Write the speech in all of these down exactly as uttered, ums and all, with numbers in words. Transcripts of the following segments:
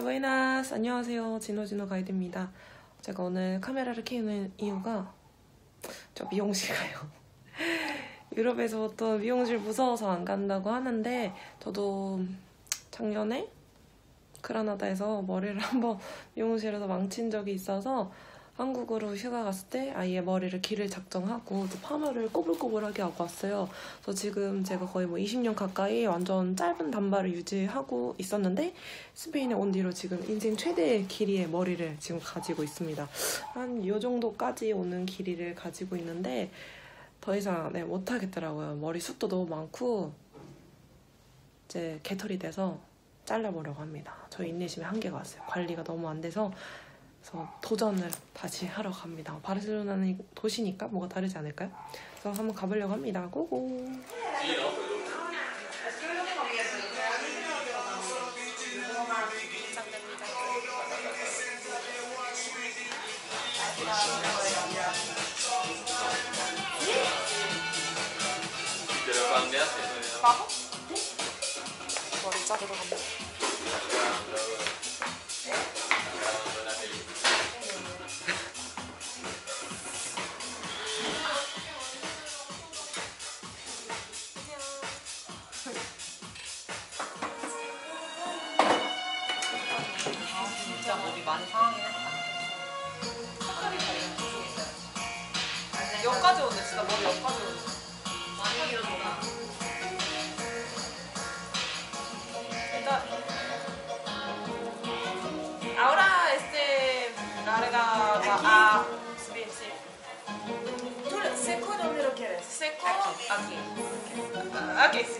Hola, buenas. 안녕하세요. 지노지노 가이드입니다. 제가 오늘 카메라를 켜는 이유가 저 미용실 가요. 유럽에서 보통 미용실 무서워서 안 간다고 하는데 저도 작년에 그라나다에서 머리를 한번 미용실에서 망친 적이 있어서 한국으로 휴가 갔을 때 아예 머리를 길을 작정하고 또 파마를 꼬불꼬불하게 하고 왔어요. 그래서 지금 제가 거의 뭐 이십 년 가까이 완전 짧은 단발을 유지하고 있었는데 스페인에 온 뒤로 지금 인생 최대의 길이의 머리를 지금 가지고 있습니다. 한 이 정도까지 오는 길이를 가지고 있는데 더 이상 네, 못하겠더라고요. 머리 숱도 너무 많고 이제 개털이 돼서 잘라보려고 합니다. 저희 인내심에 한계가 왔어요. 관리가 너무 안 돼서 그래서 도전을 다시 하러 갑니다. 바르셀로나는 도시니까 뭐가 다르지 않을까요? 그래서 한번 가보려고 합니다. 고고! 머리 자르러 갑니다. 많이 상황이긴 했다. 여기까지 오네. 진짜 머리 여기까지 오네. 많이 길어졌다. 일단 ahora este larga a 스페인식. ¿Tú seco dónde lo quieres? Seco aquí. Aquí sí.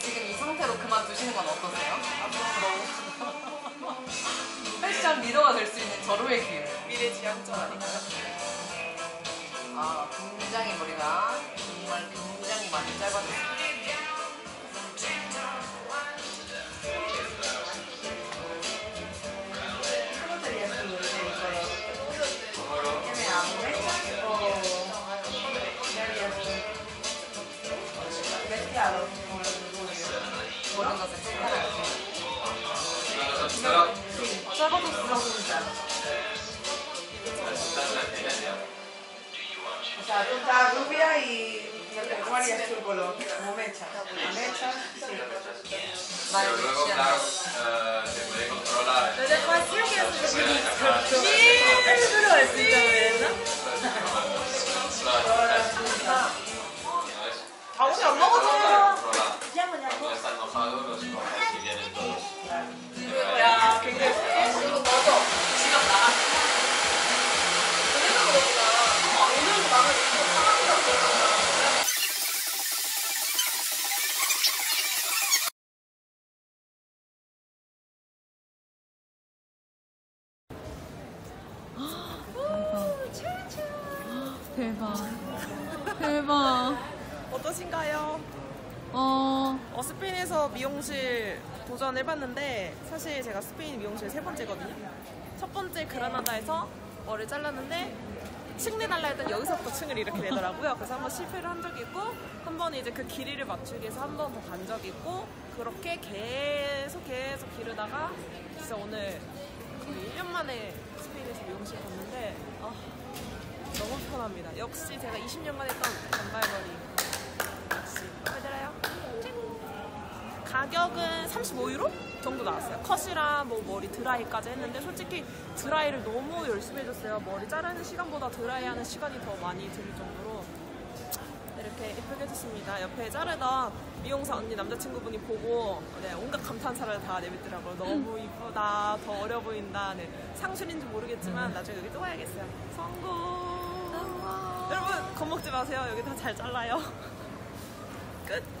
지금 이 상태로 그만두시는 건 어떠세요? 앞으로 패션 리더가 될 수 있는 절호의 기회. 미래 지향점 아닌가요? 아, 굉장히 머리가 정말 굉장히 많이 짧아졌어요. Está rubia y el pecuario es su color, como mecha. Mecha, sí. Vale, luego, claro, se puede controlar. Lo dejo así o quieres que se pueda dejar. Sí, es duro así también, ¿no? ¡Aún no lo vamos a ver! Ya mañana. Cuando está enojado, los coges y vienen todos. Ya, ¿qué crees? Eso lo todo. Sí, no está. 대박. 대박. 어떠신가요? 어... 어 스페인에서 미용실 도전해봤는데 사실 제가 스페인 미용실 세 번째거든요. 첫 번째 그라나다에서 머리를 잘랐는데 층 내달라 했더니 여기서부터 층을 이렇게 내더라고요. 그래서 한번 실패를 한 적이 있고 한 번 이제 그 길이를 맞추기 위해서 한 번 더 간 적이 있고 그렇게 계속 계속 기르다가 진짜 오늘 거의 일 년 만에 스페인에서 미용실 갔는데 아, 너무 편합니다. 역시 제가 이십 년간 했던 단발머리 역시 마음에 들어요. 가격은 삼십오 유로 정도 나왔어요. 컷이랑 뭐 머리 드라이까지 했는데 솔직히 드라이를 너무 열심히 해줬어요. 머리 자르는 시간보다 드라이하는 시간이 더 많이 들 정도로 이렇게 예쁘게 해줬습니다. 옆에 자르다 미용사 언니 남자친구분이 보고 네, 온갖 감탄사를 다 내뱉더라고요. 너무 이쁘다, 더 어려 보인다. 네, 상술인지 모르겠지만 나중에 여기 또 와야겠어요. 성공! 여러분 겁먹지 마세요. 여기 다 잘 잘라요. 끝!